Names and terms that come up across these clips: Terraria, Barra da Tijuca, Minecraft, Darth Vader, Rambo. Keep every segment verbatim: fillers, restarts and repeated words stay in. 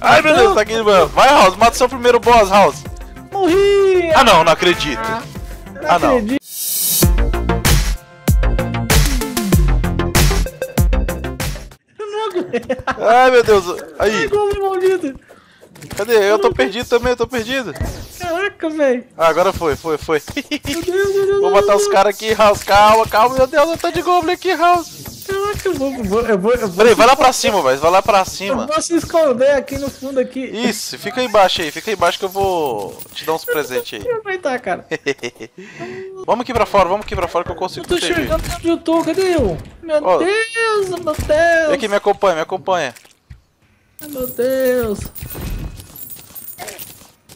Ai meu Deus, tá aqui. Vai, House, mata seu primeiro boss, House. Morri! Ah não, não acredito. Ah, não. Ah, não. Acredito. Eu não aguento. Ai meu Deus, aí. Cadê? Eu tô perdido também, eu tô perdido. Caraca, velho. Ah, agora foi, foi, foi. Meu Deus, meu Deus, vou matar os caras aqui, House. Calma, calma, meu Deus, eu tô de Goblin aqui, House. Caraca, eu vou, eu vou, eu vou, eu vou. Peraí, vai lá pra cima, velho, vai lá pra cima. Eu vou se esconder aqui no fundo aqui. Isso, fica aí embaixo aí, fica aí embaixo que eu vou te dar uns presentes aí. Aproveitar, cara. Vamos aqui pra fora, vamos aqui pra fora que eu consigo. Eu tô enxergando onde eu tô, cadê eu? Meu oh. Deus, meu Deus. Vem aqui, me acompanha, me acompanha. Ai, meu Deus.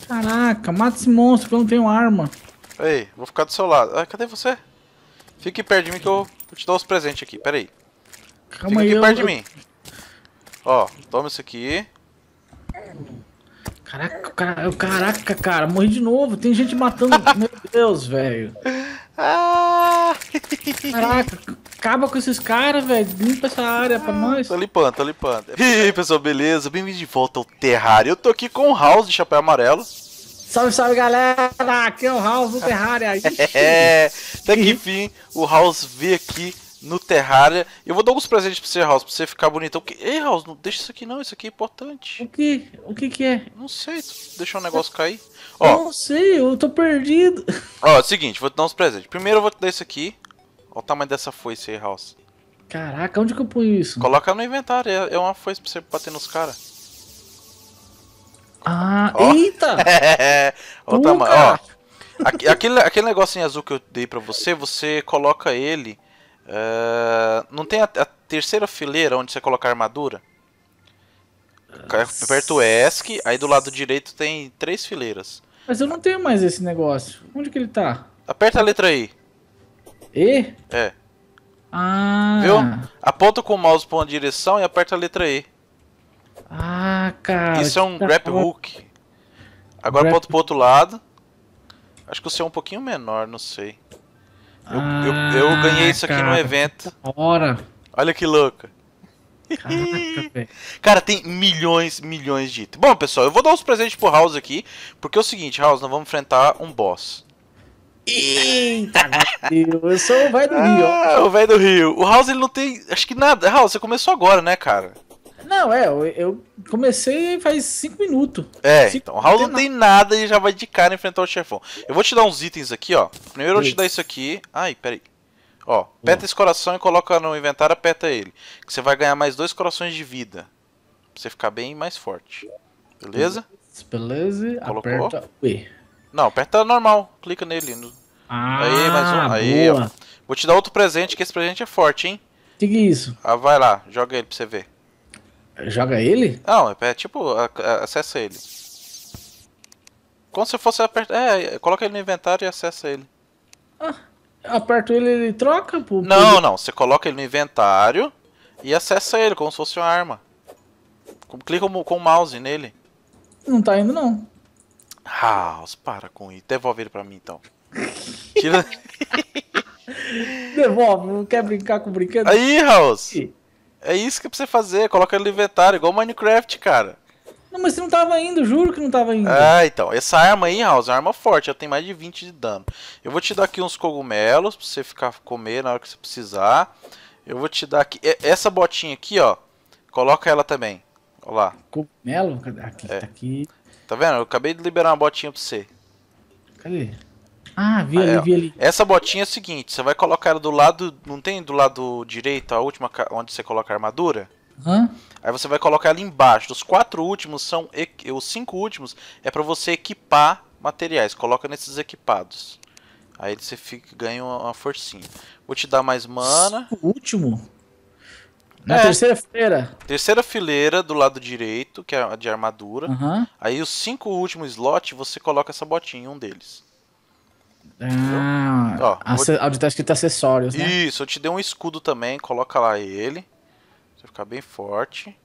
Caraca, mata esse monstro que eu não tenho arma. Ei, vou ficar do seu lado. Ah, cadê você? Fique perto de mim que eu vou te dar os presentes aqui, peraí. Calma. Fica aí, aqui eu... perto de mim. Ó, toma isso aqui. Caraca, cara, caraca, cara, morri de novo. Tem gente matando. Meu Deus, velho. Ah. Caraca, acaba com esses caras, velho. Limpa essa área pra nós. Tô limpando, tô limpando. E aí, pessoal, beleza? Bem-vindo de volta ao Terraria. Eu tô aqui com o House de chapéu amarelo. Salve, salve, galera! Aqui é o House do Terraria. É, até que enfim, o House veio aqui no Terraria. Eu vou dar alguns presentes pra você, House, pra você ficar bonitão. Que... Ei, House, não deixa isso aqui não, isso aqui é importante. O que? O que que é? Não sei, deixou um negócio cair. Ó, não sei, eu tô perdido. Ó, é o seguinte, vou te dar uns presentes. Primeiro eu vou te dar isso aqui. Olha o tamanho dessa foice aí, House. Caraca, onde que eu ponho isso? Coloca no inventário, é uma foice pra você bater nos caras. Ah, oh. Eita! É, olha o tamanho, ó. Aquele, aquele negocinho azul que eu dei pra você, você coloca ele... Uh, não tem a, a terceira fileira onde você coloca a armadura? Aperta o ESC, aí do lado direito tem três fileiras. Mas eu não tenho mais esse negócio. Onde que ele tá? Aperta a letra I. E? É. Ah. Viu? Aponta com o mouse pra uma direção e aperta a letra E. Ah, cara. Isso é um grab hook. Agora aponta pro outro lado. Acho que o seu é um pouquinho menor, não sei. Eu, ah, eu, eu ganhei isso aqui, cara, no evento. Hora. Olha que louca. Caraca, cara, tem milhões, milhões de itens. Bom, pessoal, eu vou dar uns presentes pro House aqui. Porque é o seguinte, House, nós vamos enfrentar um boss. Eita, eu sou o velho do Rio. Ah, o velho do Rio. O House, ele não tem... Acho que nada. House, você começou agora, né, cara? Não, é, eu, eu comecei faz cinco minutos. É, cinco então o House não tem nada e já vai de cara enfrentar o chefão. Eu vou te dar uns itens aqui, ó. Primeiro eu vou te dar isso aqui. Ai, peraí. Ó, aperta esse coração e coloca no inventário, aperta ele. Que você vai ganhar mais dois corações de vida. Pra você ficar bem mais forte. Beleza? Beleza, colocou. Aperta E. Não, aperta normal. Clica nele. No... Ah, aí, mais um. Aí, boa. Ó. Vou te dar outro presente, que esse presente é forte, hein? O que que é isso? Ah, vai lá, joga ele pra você ver. Joga ele? Não, é tipo, acessa ele. Como se fosse apertar. É, coloca ele no inventário e acessa ele. Ah, aperto ele, ele troca? Por... Não, não, você coloca ele no inventário e acessa ele, como se fosse uma arma. Clica com o mouse nele. Não tá indo, não. Ah, para com isso. Devolve ele pra mim, então. Tira... Devolve, não quer brincar com o brinquedo? Aí, House! E... É isso que é pra você fazer, coloca ele no inventário, igual Minecraft, cara. Não, mas você não tava indo, juro que não tava indo. Ah, então, essa arma aí, House, é uma arma forte, ela tem mais de vinte de dano. Eu vou te dar aqui uns cogumelos, pra você ficar comer na hora que você precisar. Eu vou te dar aqui, essa botinha aqui, ó, coloca ela também, ó lá. Cogumelo? Cadê? Aqui, é. Tá aqui. Tá vendo? Eu acabei de liberar uma botinha pra você. Cadê? Ah, vi ali, ah, é. vi ali. Essa botinha é o seguinte, você vai colocar ela do lado, não tem do lado direito a última onde você coloca a armadura? Hã? Aí você vai colocar ela embaixo, os quatro últimos são, os cinco últimos é pra você equipar materiais, coloca nesses equipados. Aí você fica, ganha uma, uma forcinha. Vou te dar mais mana. O último? Na é. terceira fileira? Terceira fileira do lado direito, que é a de armadura. Uhum. Aí os cinco últimos slots você coloca essa botinha em um deles. Ah, ó, vou... onde tá escrito acessórios, né? Isso, eu te dei um escudo também, coloca lá ele. Pra você ficar bem forte.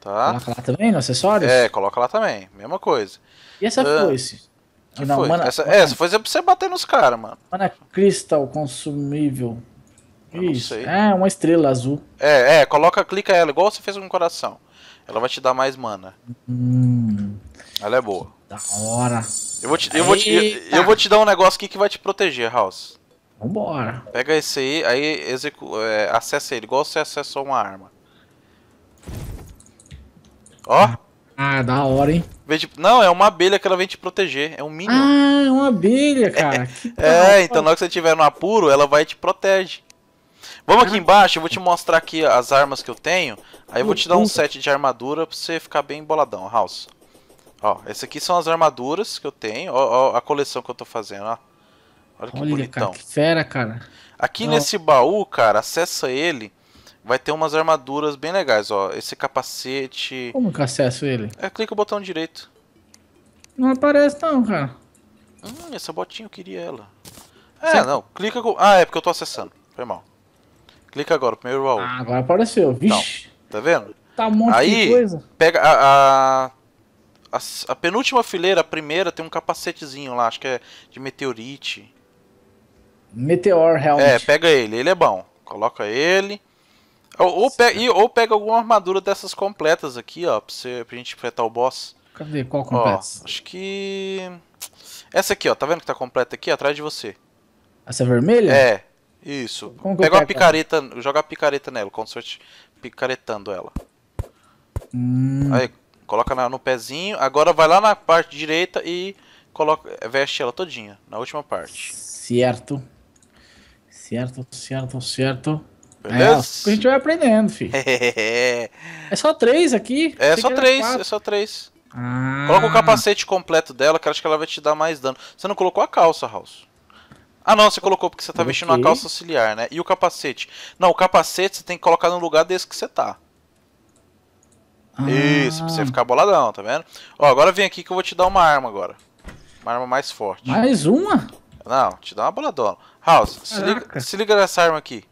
Tá? Coloca lá também no acessórios? É, coloca lá também, mesma coisa. E essa ah, foice? Que não, foi? Mana... Essa, mana... essa foice é pra você bater nos caras, mano. Mana Crystal consumível. Eu Isso. Não sei. É, uma estrela azul. É, é, coloca, clica ela, igual você fez com um coração. Ela vai te dar mais mana. Hum. Ela é boa. Da hora. Eu vou te, eu vou te, eu vou te dar um negócio aqui que vai te proteger, House. Vambora. Pega esse aí, aí execu é, acessa ele, igual você acessou uma arma. Ó. Ah, da hora, hein? Não, é uma abelha que ela vem te proteger, é um minion. Ah, é uma abelha, cara. É, é, então na hora que você tiver no apuro, ela vai e te protege. Vamos aqui embaixo, eu vou te mostrar aqui as armas que eu tenho. Aí eu vou te dar um set de armadura pra você ficar bem boladão, House. Ó, essas aqui são as armaduras que eu tenho. Ó, ó a coleção que eu tô fazendo, ó. Olha que Olha, bonitão. Cara, que fera, cara. Aqui Não. nesse baú, cara, acessa ele. Vai ter umas armaduras bem legais, ó. Esse capacete... Como que eu acesso ele? É, clica o botão direito. Não aparece não, cara. Hum, essa botinha eu queria ela. É, certo. não. Clica... Com... Ah, é porque eu tô acessando. Foi mal. Clica agora, primeiro baú. Ah, agora apareceu. Vixe. Então, tá vendo? Tá um monte Aí, de coisa. Aí, pega a... a... A, a penúltima fileira, a primeira, tem um capacetezinho lá, acho que é de meteorite. Meteor, realmente. É, pega ele, ele é bom. Coloca ele. Ou, ou, pega, ou pega alguma armadura dessas completas aqui, ó, pra, você, pra gente enfrentar o boss. Cadê? Qual completa? Acho que... Essa aqui, ó, tá vendo que tá completa aqui? Atrás de você. Essa vermelha? É, isso. Pega uma picareta, joga a picareta nela, como se fosse picaretando ela. Hum. Aí... Coloca no pezinho, agora vai lá na parte direita e coloca, veste ela todinha, na última parte. Certo. Certo, certo, certo. Beleza? É, a gente vai aprendendo, filho. É, é só três aqui? É só três, é só três. Ah. Coloca o capacete completo dela, que eu acho que ela vai te dar mais dano. Você não colocou a calça, House. Ah não, você colocou porque você tá okay. vestindo uma calça auxiliar, né? E o capacete? Não, o capacete você tem que colocar no lugar desse que você tá. Ah. Isso, pra você ficar boladão, tá vendo? Ó, agora vem aqui que eu vou te dar uma arma agora. Uma arma mais forte. Mais uma? Não, te dá uma boladona. House, se liga, se liga nessa arma aqui.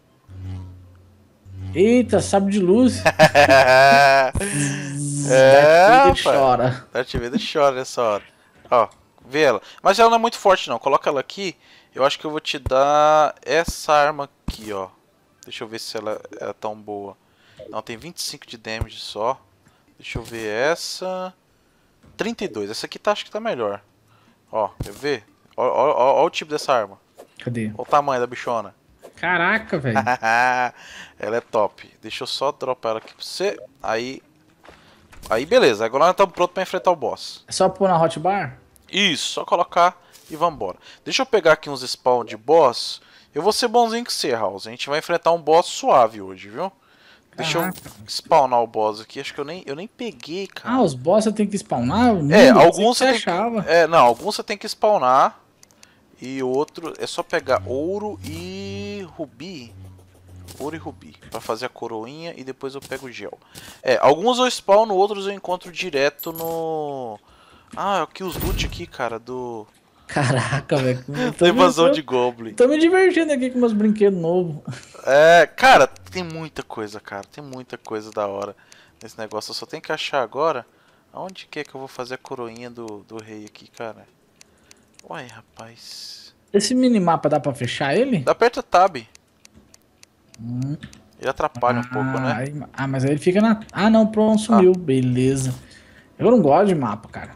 Eita, sabre de luz. É, Darth Vader chora. Darth Vader chora nessa hora. Ó, vê ela. Mas ela não é muito forte não, coloca ela aqui. Eu acho que eu vou te dar essa arma aqui, ó. Deixa eu ver se ela é tão boa. Não, tem vinte e cinco de damage só. Deixa eu ver essa... trinta e dois. Essa aqui tá, acho que tá melhor. Ó, quer ver? Ó, ó, ó, ó o tipo dessa arma. Cadê? Ó o tamanho da bichona. Caraca, velho. Ela é top. Deixa eu só dropar ela aqui pra você. Aí... Aí, beleza. Agora nós estamos prontos pra enfrentar o boss. É só pôr na hotbar? Isso. Só colocar e vambora. Deixa eu pegar aqui uns spawn de boss. Eu vou ser bonzinho que você, House. A gente vai enfrentar um boss suave hoje, viu? Deixa eu spawnar o boss aqui, acho que eu nem, eu nem peguei, cara. Ah, os boss você tem que spawnar? Mano, é, alguns você, você tem que... É, não, alguns você tem que spawnar. E outro, é só pegar ouro e rubi. Ouro e rubi, pra fazer a coroinha e depois eu pego o gel. É, alguns eu spawno, outros eu encontro direto no... Ah, aqui os loot aqui, cara, do... Caraca, velho. Invasão de Goblin. Tô me divertindo aqui com meus brinquedos novos. É, cara, tem muita coisa, cara. Tem muita coisa da hora nesse negócio. Eu só tenho que achar agora aonde que é que eu vou fazer a coroinha do, do rei aqui, cara. Uai, rapaz. Esse minimapa dá pra fechar ele? Dá, aperta Tab. Hum. Ele atrapalha ah, um pouco, né? Aí, ah, mas aí ele fica na... Ah, não, pronto, sumiu. Ah. Beleza. Eu não gosto de mapa, cara.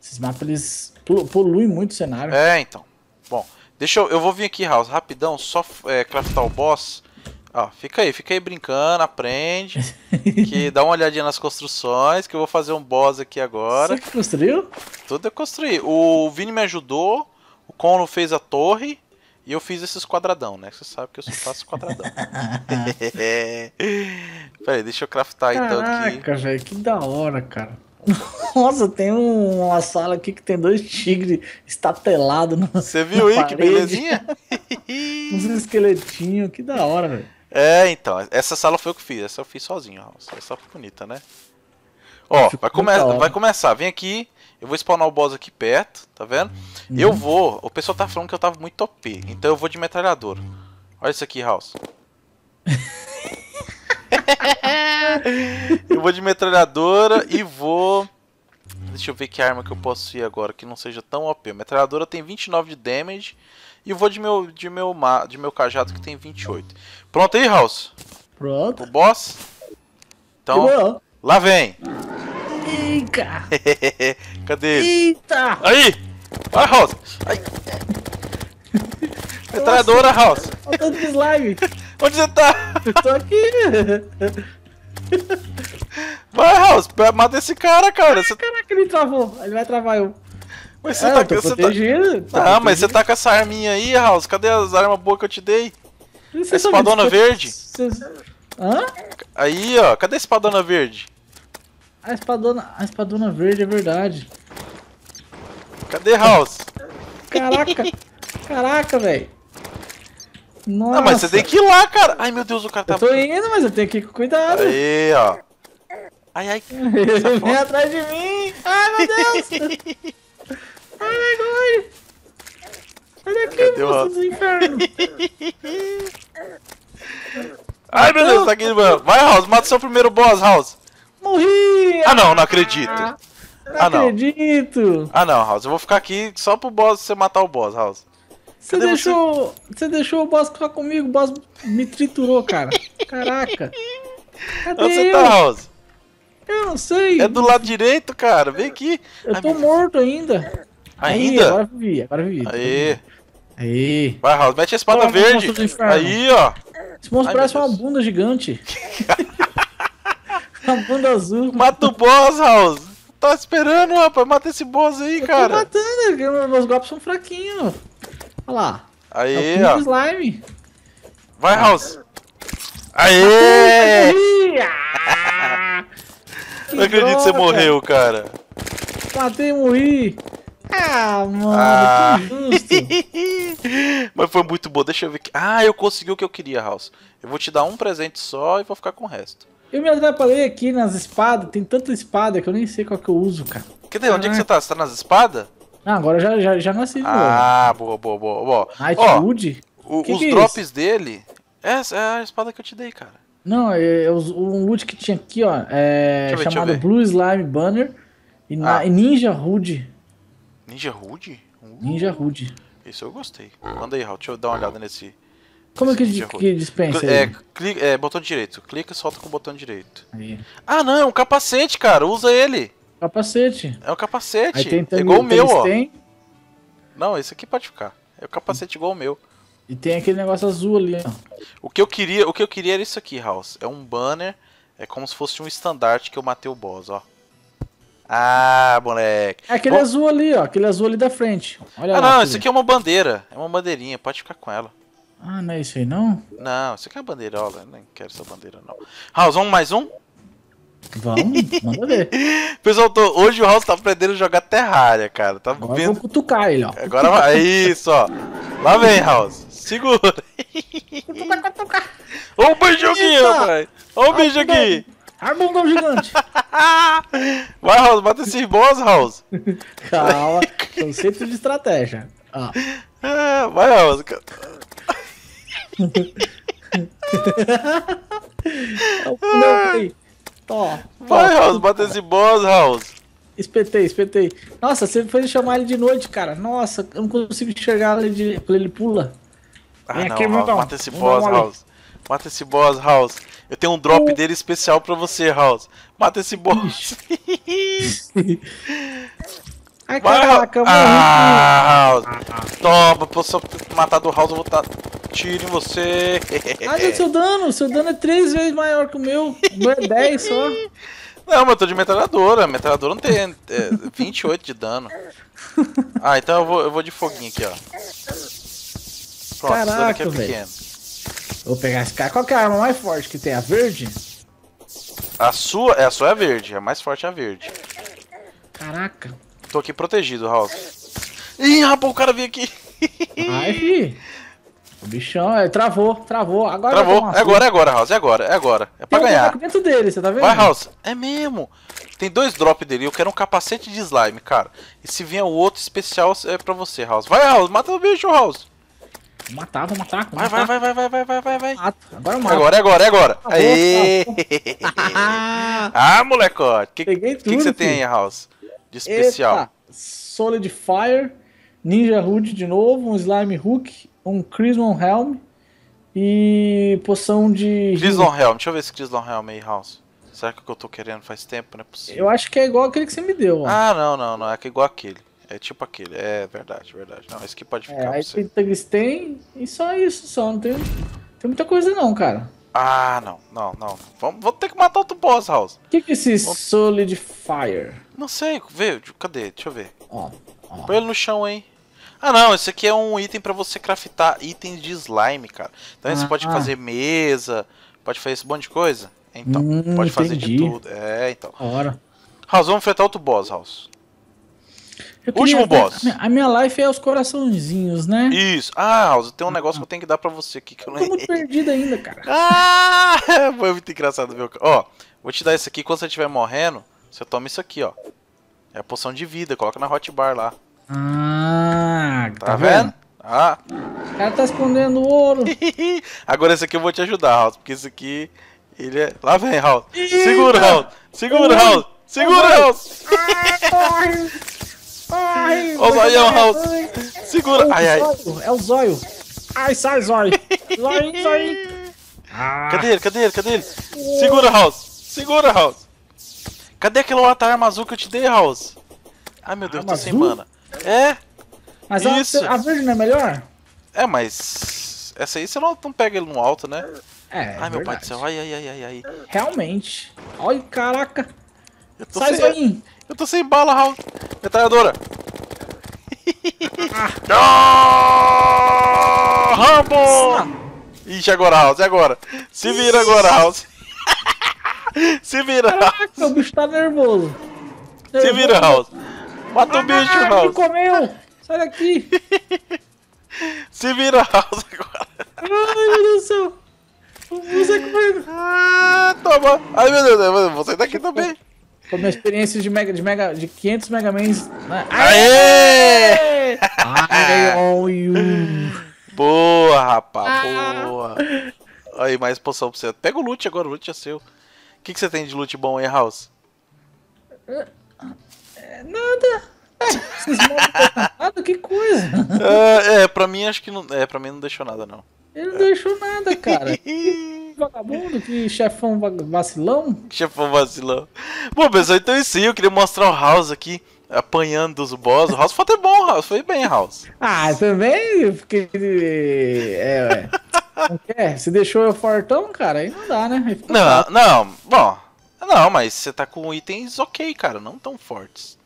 Esses mapas, eles... Polui muito o cenário. É, então. Bom, deixa eu... Eu vou vir aqui, House, rapidão, só é, craftar o boss. Ó, fica aí, fica aí brincando, aprende. que dá uma olhadinha nas construções, que eu vou fazer um boss aqui agora. Você que construiu? Tudo eu construí. O Vini me ajudou, o Conlo fez a torre, e eu fiz esses quadradão, né? Você sabe que eu só faço quadradão. Peraí, deixa eu craftar então aqui. Caraca, velho, que da hora, cara. Nossa, tem uma sala aqui que tem dois tigres estatelados. Você viu aí, que belezinha? Uns esqueletinhos, que da hora, velho. É, então, essa sala foi eu que fiz, essa eu fiz sozinho, House. Essa foi bonita, né? Ó, vai, come vai começar, vem aqui, eu vou spawnar o boss aqui perto, tá vendo? Hum. Eu vou, o pessoal tá falando que eu tava muito O P, então eu vou de metralhadora. Olha isso aqui, House. Eu vou de metralhadora e vou... Deixa eu ver que arma que eu posso ir agora, que não seja tão O P. Metralhadora tem vinte e nove de damage E vou de meu, de meu, de meu cajado que tem vinte e oito. Pronto aí, House? Pronto. O boss? Então, lá vem. Cadê ele? Eita! Aí! Vai, House! Aí! Metralhadora, House! Olha o tanto de slime! Onde você tá? Eu tô aqui! Vai, House! Mata esse cara, cara! Ah, você... Caraca, ele travou! Ele vai travar eu! Mas você é, tá, eu tô você protegido, tá... tá Ah, mas você tá com essa arminha aí, House! Cadê as armas boas que eu te dei? Você a espadona tá verde? Você... Hã? Aí, ó! Cadê a espadona verde? A espadona, a espadona verde é verdade. Cadê, House? Caraca, caraca, velho. Nossa. Não, mas você tem que ir lá, cara. Ai, meu Deus, o cara tá... Eu tô indo, mas eu tenho que ir com cuidado. Aí, ó. Ai, ai. Ele vem atrás de mim. Ai, meu Deus. Ai, meu Deus. Olha aqui, moço do inferno. Ai, meu Deus, tá aqui, mano. Vai, House, mata o seu primeiro boss, House. Morri! Ah não, não acredito! Ah, não ah, não. acredito! Ah não, House, eu vou ficar aqui só pro boss, você matar o boss, House. Você deixou, você? você deixou o boss ficar comigo, o boss me triturou, cara. Caraca! Cadê Onde você eu? tá, House? Eu não sei! É do lado direito, cara, vem aqui! Eu Ai, tô meu... morto ainda! Ainda? Aí, agora vivi, agora vivi. Aí! Aí! Vai, House, mete a espada Olha, verde! Aí, ó! Esse monstro Ai, parece uma bunda gigante! A bunda azul. Mata o boss, House. Tá esperando, rapaz. Mata esse boss aí, eu cara. Tô matando. Meus golpes são fraquinhos. Olha lá. Aí, é ó. Slime. Vai, House. Aê! Não acredito que você morreu, cara. Matei e morri. Ah, mano. Ah. Que Mas foi muito bom. Deixa eu ver aqui. Ah, eu consegui o que eu queria, House. Eu vou te dar um presente só e vou ficar com o resto. Eu me atrapalhei aqui nas espadas, tem tanta espada que eu nem sei qual que eu uso, cara. Cadê? Onde é que você tá? Você tá nas espadas? Ah, agora já, já, já nasci. Ah, boa, boa, boa, boa. Nightwood? Oh, os que drops é isso? dele, essa é a espada que eu te dei, cara. Não, é, é, o, o wood que tinha aqui, ó, é ver, chamado Blue Slime Banner e, na, ah. e Ninja Hood. Ninja Hood? Uh, Ninja Hood. Isso eu gostei. Manda aí, Raul, deixa eu dar uma olhada nesse... Como é que, que dispensa aí? É, clica, é, botão direito. Clica e solta com o botão direito. Aí. Ah, não, é um capacete, cara. Usa ele. Capacete. É um capacete. Aí tem, tem, é igual o meu, ó. Tem... Não, esse aqui pode ficar. É um capacete igual o meu. E tem aquele negócio azul ali, ó. O que eu queria, o que eu queria era isso aqui, House. É um banner. É como se fosse um estandarte que eu matei o boss, ó. Ah, moleque. É aquele Bom... azul ali, ó. Aquele azul ali da frente. Olha ah, lá, não, isso aqui é uma bandeira. É uma bandeirinha. Pode ficar com ela. Ah, não é isso aí não? Não, isso aqui é a bandeirola, eu nem quero essa bandeira não. House, vamos mais um? Vamos, manda ver. Pessoal, tô... hoje o House tá aprendendo a jogar Terraria, cara. Tá Agora vendo... eu vou cutucar ele, ó. Agora vai, isso, ó. Lá vem, House, segura. Cutucar, cutucar. Ó o beijo aqui, rapaz. Ó o beijo aqui. Armandão gigante. Vai, House, mata esses boss, House. Calma, conceito de estratégia. Ó. Ah, vai, House. Ó, vai, House, bota esse boss, House. Espetei, espetei. Nossa, você foi chamar ele de noite, cara. Nossa, eu não consigo enxergar ele de... Ele pula. Ah, não, aqui, House, mata esse boss, House. Mata esse boss, House. Eu tenho um drop uh. dele especial pra você, House. Mata esse boss. Ai, caraca, mano. Ah, House. Toma, pra você matar do House, eu vou estar... Tire você. Ah, seu dano, seu dano é três vezes maior que o meu. O meu é dez só. Não, mas eu tô de metralhadora. Metralhadora não tem é, vinte e oito de dano. Ah, então eu vou, eu vou de foguinho aqui, ó. Pronto, Caraca, esse dano aqui é véio. pequeno. Vou pegar esse cara. Qual que é a arma mais forte que tem? A verde? A sua é a sua é a verde. A mais forte é a verde. Caraca. Tô aqui protegido, Raul. Ih, rapaz, o cara veio aqui. Ai, filho. O bichão, é, travou, travou. Agora travou. É agora, é agora, House, é agora, é agora. É pra Tem ganhar. Um dentro dele, você tá vendo? Vai, House. É mesmo. Tem dois drops dele. Eu quero um capacete de slime, cara. E se vier o outro especial, é pra você, House. Vai, House, mata o bicho, House. Vou matar, vou matar. Vou vai, matar. vai, vai, vai, vai, vai, vai, vai, vai. Agora mata. Agora, é agora, é agora. Tá Aê. Bom, tá ah, molecote. O que, que, que você tem aí, House? De especial. Eita. Solid Fire. Ninja Hood de novo, um Slime Hook, um Crimson Helm e poção de... Crimson Helm, deixa eu ver esse Crimson Helm aí, House. Será que o que eu tô querendo faz tempo? Não é possível. Eu acho que é igual aquele que você me deu. Ó. Ah, não, não, não, é igual aquele. É tipo aquele, é verdade, verdade. Não, esse aqui pode ficar. É, aí tem Tungsten e só isso, só não tem, tem muita coisa não, cara. Ah, não, não, não. Vamos, vamos ter que matar outro boss, House. O que que é esse vamos... Solidifier? Não sei, veio, cadê? Deixa eu ver. Ó, ó. Põe ele no chão aí. Ah, não, esse aqui é um item pra você craftar itens de slime, cara. Então ah, você pode ah. fazer mesa, pode fazer esse monte de coisa. Então, hum, pode fazer entendi. de tudo. É, então. Ora. House, vamos enfrentar outro boss, House. Eu Último queria... boss. A minha life é os coraçãozinhos, né? Isso. Ah, House, tem um negócio ah, que eu tenho que dar pra você aqui. Que eu, eu tô muito perdido ainda, cara. Ah, foi muito engraçado, meu. Ó, vou te dar isso aqui. Quando você estiver morrendo, você toma isso aqui, ó. É a poção de vida. Coloca na hotbar lá. Ah, tá, tá vendo? vendo? Ah. O cara tá escondendo ouro. Agora esse aqui eu vou te ajudar, House, porque esse aqui... Ele é... Lá vem, House. Segura, House. Segura, House. Segura, House. Ai, o zoião, House. Segura. Ai, ai. É o zóio. Ai, sai, zóio. Zóio, zóio. Cadê ele? Cadê ele? Cadê ele? Segura, House. Segura, House. Cadê aquela outra arma azul que eu te dei, House? Ai, meu Deus, tô sem mana. É? Mas isso. A, a verde não é melhor? É, mas... Essa aí você não, não pega ele no alto, né? É, ai, é meu pai do céu, ai, ai, ai, ai, ai. Realmente. Olha, caraca. Eu tô Sai, sem... Eu tô sem bala, Raul. Metralhadora. Ah. Oh, Rambo! Ixi, agora, House, agora. Se vira agora, House. Se vira, House. Caraca, o bicho tá nervoso. nervoso. Se vira, House. Mata ah, o bicho, ah, House. Comeu. Sai daqui. Se vira, House, agora. Ai, meu Deus do céu. Você que vai... Ah, toma! Ai, meu Deus, você tá aqui também! Com minha experiência de, mega, de, mega, de quinhentos megamans... Aê! I own you! Boa, rapaz, ah. boa! Aí, mais poção pra você. Pega o loot agora, o loot é seu. O que, que você tem de loot bom aí, House? Nada! Vocês não estão nada? Que coisa! É, é, pra mim acho que não... É, pra mim não deixou nada, não. Ele não deixou nada, cara. Que vagabundo, que chefão vacilão. Chefão vacilão. Bom, pessoal, então é isso aí. Eu queria mostrar o House aqui, apanhando os boss. O House foi até bom, House. Foi bem, House. Ah, também? Eu fiquei... É, ué. É, você deixou eu fortão, cara? Aí não dá, né? Não, fácil. não. Bom, não, mas você tá com itens ok, cara. Não tão fortes.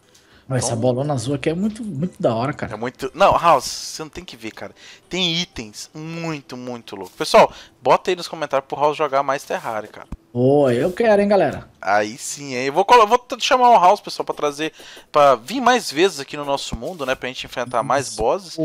Mas essa bolona azul aqui é muito, muito da hora, cara. É muito... Não, House, você não tem que ver, cara. Tem itens muito, muito loucos. Pessoal, bota aí nos comentários pro House jogar mais Terraria, cara. Oi, eu quero, hein, galera. Aí sim, hein. Eu vou, vou chamar o House, pessoal, pra trazer... Pra vir mais vezes aqui no nosso mundo, né? Pra gente enfrentar Nossa, mais bosses.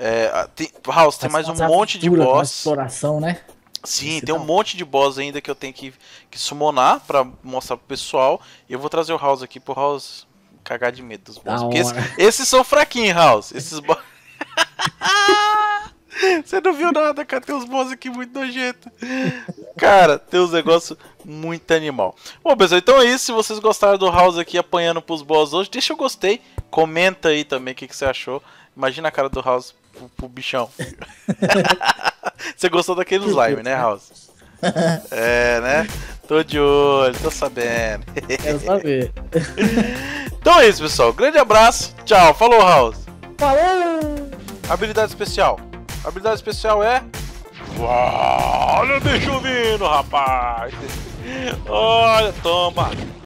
É, tem, House, tem mais um monte de boss. Exploração, né? Sim, Esse tem não. um monte de boss ainda que eu tenho que, que summonar pra mostrar pro pessoal. E eu vou trazer o House aqui pro House... Cagar de medo dos bons. Porque esse, esses são fraquinhos, House. Esses bons. Você não viu nada, cara. Tem uns bons aqui muito nojento. Cara, tem uns negócios muito animal. Bom, pessoal, então é isso. Se vocês gostaram do House aqui apanhando pros bons hoje, deixa o gostei. Comenta aí também o que, que você achou. Imagina a cara do House pro, pro bichão. Você gostou daquele slime, né, House? É, né? Tô de olho, tô sabendo. Quero saber. Então é isso, pessoal. Grande abraço. Tchau. Falou, House. Falou. Habilidade especial. Habilidade especial é... Uau, olha o bicho vindo, rapaz. Olha, toma.